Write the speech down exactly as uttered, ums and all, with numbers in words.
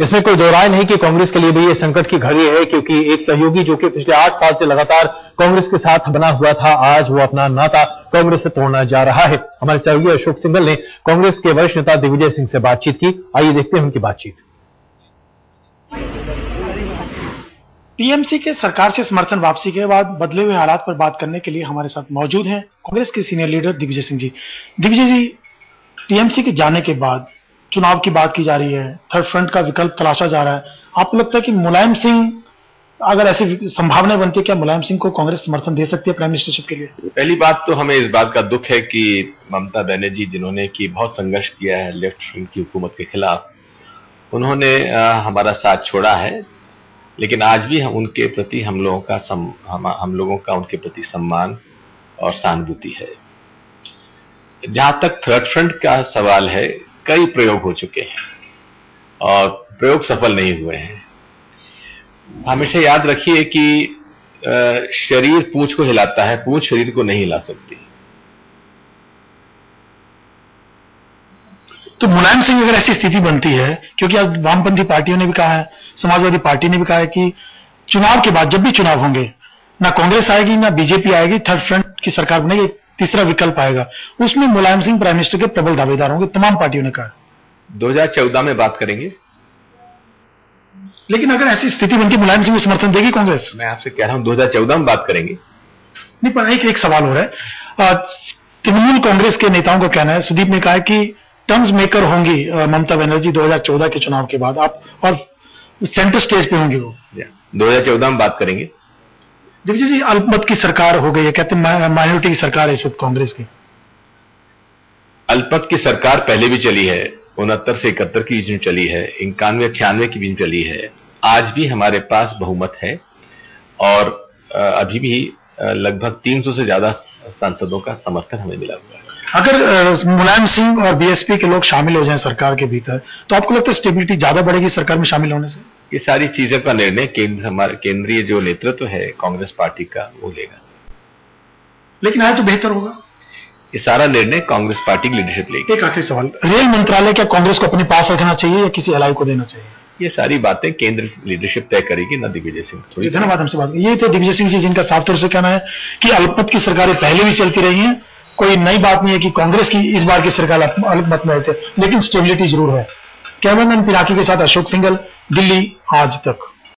इसमें कोई दो राय नहीं कि कांग्रेस के लिए भी ये संकट की घड़ी है, क्योंकि एक सहयोगी जो कि पिछले आठ साल से लगातार कांग्रेस के साथ बना हुआ था, आज वो अपना नाता कांग्रेस से तोड़ना जा रहा है। हमारे सहयोगी अशोक सिंघल ने कांग्रेस के वरिष्ठ नेता दिग्विजय सिंह से बातचीत की। आइए देखते हैं उनकी बातचीत। टीएमसी के सरकार से समर्थन वापसी के बाद बदले हुए हालात पर बात करने के लिए हमारे साथ मौजूद हैं कांग्रेस के senior leader Digvijay Singh ji. Digvijay ji, TMC के जाने के बाद चुनाव की बात की जा रही है, थर्ड फ्रंट का विकल्प तलाशा जा रहा है। आपको लगता है कि मुलायम सिंह, अगर ऐसी संभावना बनती है, क्या मुलायम सिंह को कांग्रेस समर्थन दे सकती है प्राइम मिनिस्टरशिप के लिए? पहली बात तो हमें इस बात का दुख है कि ममता बनर्जी, जिन्होंने की बहुत संघर्ष किया है लेफ्ट फ्रंट की हुकूमत के खिलाफ, उन्होंने हमारा साथ छोड़ा है। लेकिन आज भी हम उनके प्रति हम लोगों का सम, हम, हम लोगों का उनके प्रति सम्मान और सहानुभूति है। जहां तक थर्ड फ्रंट का सवाल है, कई प्रयोग हो चुके हैं और प्रयोग सफल नहीं हुए हैं। हमेशा याद रखिए कि शरीर पूंछ को हिलाता है, पूंछ शरीर को नहीं हिला सकती। तो मुलायम सिंह अगर ऐसी स्थिति बनती है, क्योंकि आज वामपंथी पार्टियों ने भी कहा है, समाजवादी पार्टी ने भी कहा है कि चुनाव के बाद जब भी चुनाव होंगे, ना कांग्रेस आएगी ना बीजेपी आएगी, थर्ड फ्रंट की सरकार बनेगी, तीसरा विकल्प आएगा, उसमें मुलायम सिंह प्राइम मिनिस्टर के प्रबल दावेदार होंगे, तमाम पार्टियों ने कहा। दो हजार चौदह में बात करेंगे। लेकिन अगर ऐसी स्थिति बनती, मुलायम सिंह को समर्थन देगी कांग्रेस? मैं आपसे कह रहा हूं दो हजार चौदह में बात करेंगे। नहीं, पर एक एक सवाल हो रहा है। तृणमूल कांग्रेस के नेताओं का कहना है, सुदीप ने कहा है कि टर्म्स मेकर होंगी ममता बनर्जी दो हजार चौदह के चुनाव के बाद, आप और सेंटर स्टेज पे होंगी वो। दो हजार चौदह में बात करेंगे। दिग्विजय जी, अल्पमत की सरकार हो गई है, कहते हैं माइनॉरिटी की सरकार है इस वक्त कांग्रेस की। अल्पमत की सरकार पहले भी चली है, उनहत्तर से इकहत्तर के बीच में चली है, इक्यानवे छियानवे के बीच में चली है। आज भी हमारे पास बहुमत है और अभी भी लगभग तीन सौ से ज्यादा सांसदों का समर्थन हमें मिला हुआ है। अगर मुलायम सिंह और बीएसपी के लोग शामिल हो जाएं सरकार के भीतर, तो आपको लगता है स्टेबिलिटी ज्यादा बढ़ेगी सरकार में शामिल होने से? ये सारी चीजों का निर्णय केंद्र हमारे केंद्रीय जो नेतृत्व है कांग्रेस पार्टी का, वो लेगा। लेकिन आए तो बेहतर होगा। ये सारा निर्णय कांग्रेस पार्टी की लीडरशिप लेगी। एक आखिरी सवाल, रेल मंत्रालय क्या कांग्रेस को अपने पास रखना चाहिए या किसी एलआई को देना चाहिए? ये सारी बातें केंद्र लीडरशिप तय करेगी, ना दिग्विजय सिंह। थोड़ी धन्यवाद हमसे बात। ये थे दिग्विजय सिंह जी, जिनका साफ तौर से कहना है कि अल्पमत की सरकारें पहले भी चलती रही हैं, कोई नई बात नहीं है कि कांग्रेस की इस बार की सरकार अल्पमत में आई थी, लेकिन स्टेबिलिटी जरूर है। कैरामैन पिराकी के साथ अशोक सिंघल, दिल्ली, आज तक।